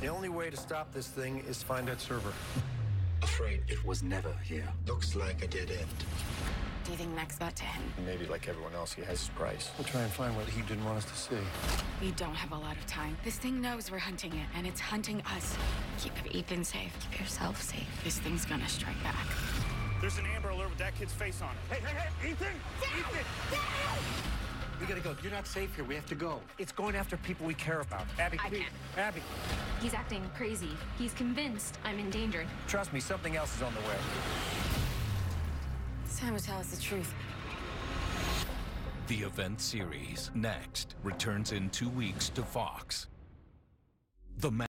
The only way to stop this thing is to find that server. Afraid it was never here. Looks like a dead end. Do you think Max got to him? Maybe like everyone else, he has his price. We'll try and find what he didn't want us to see. We don't have a lot of time. This thing knows we're hunting it, and it's hunting us. Keep Ethan safe. Keep yourself safe. This thing's gonna strike back. There's an Amber Alert with that kid's face on it. Hey, Ethan! Down! Ethan! Down! We gotta go. You're not safe here. We have to go. It's going after people we care about. Abby, please. Abby. He's acting crazy. He's convinced I'm in danger. Trust me, something else is on the way. It's time to tell us the truth. The event series, NEXT, returns in 2 weeks to FOX. The